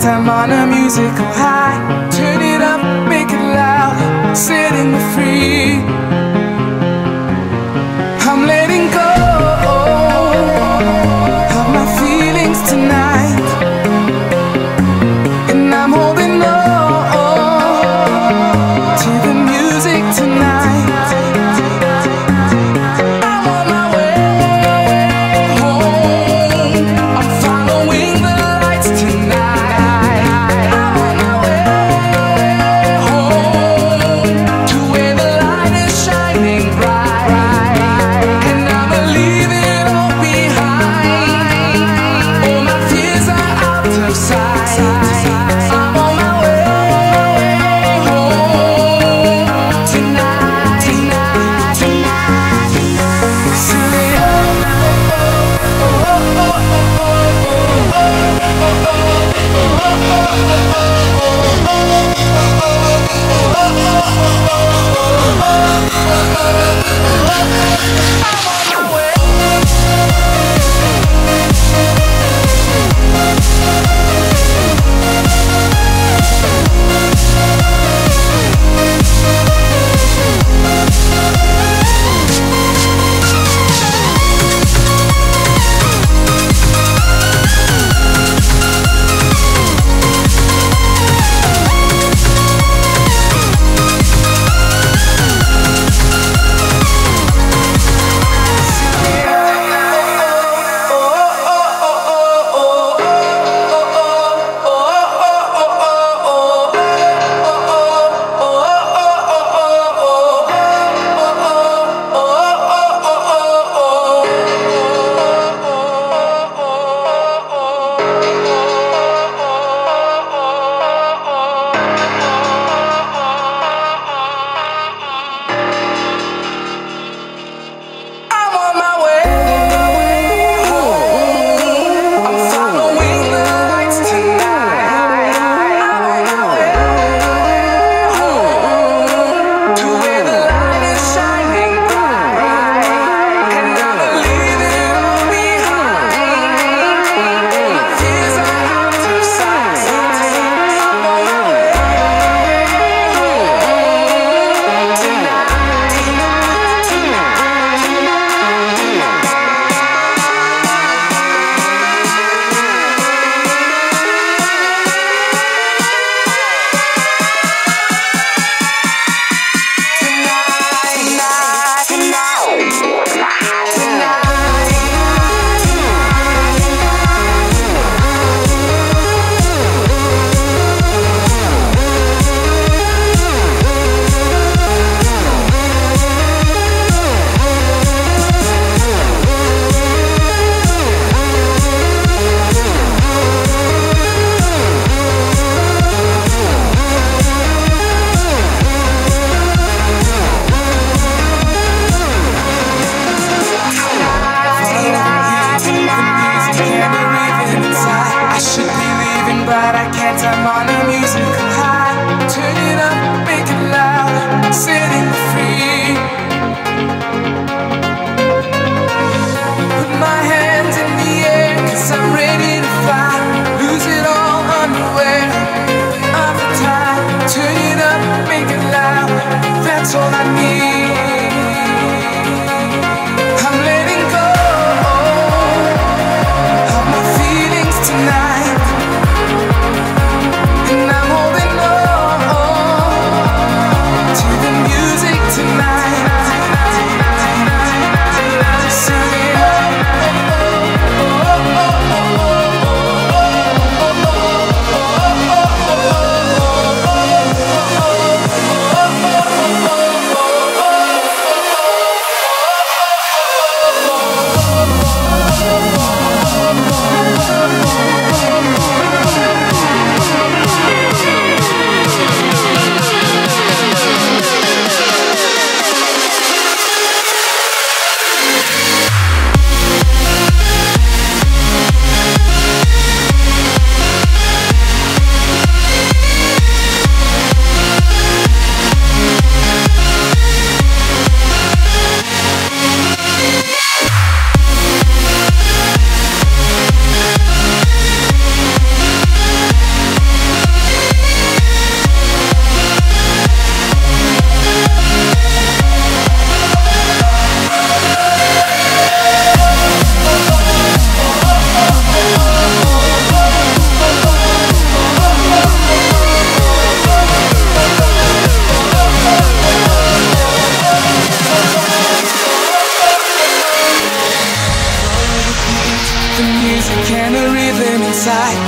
Spend time on a musical high. Turn it up, make it loud, setting me free. I'm letting go of my feelings tonight, and I'm holding on to the music tonight.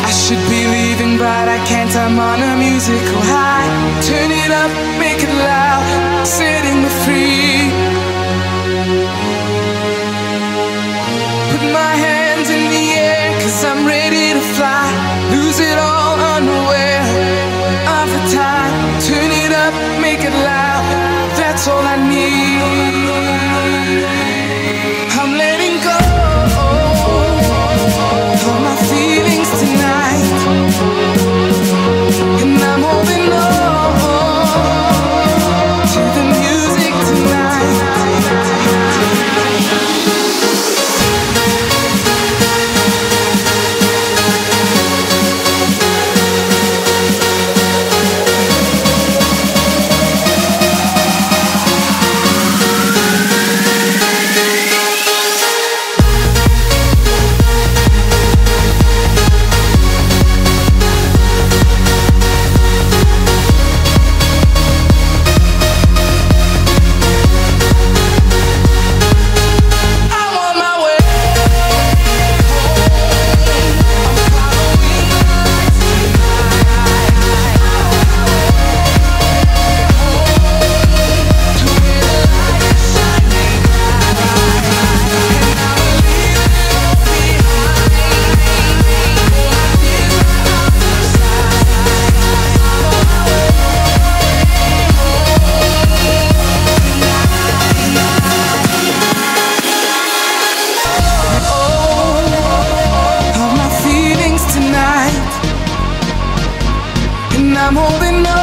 I should be leaving, but I can't. I'm on a musical high. Turn it up, make it loud, setting me free. Put my hands in the air, 'cause I'm ready to fly. Lose it all, unaware of the time. Turn it up, make it loud, that's all I need. I'm letting go all my feelings tonight, and I'm holding on to the music tonight. And I'm holding on.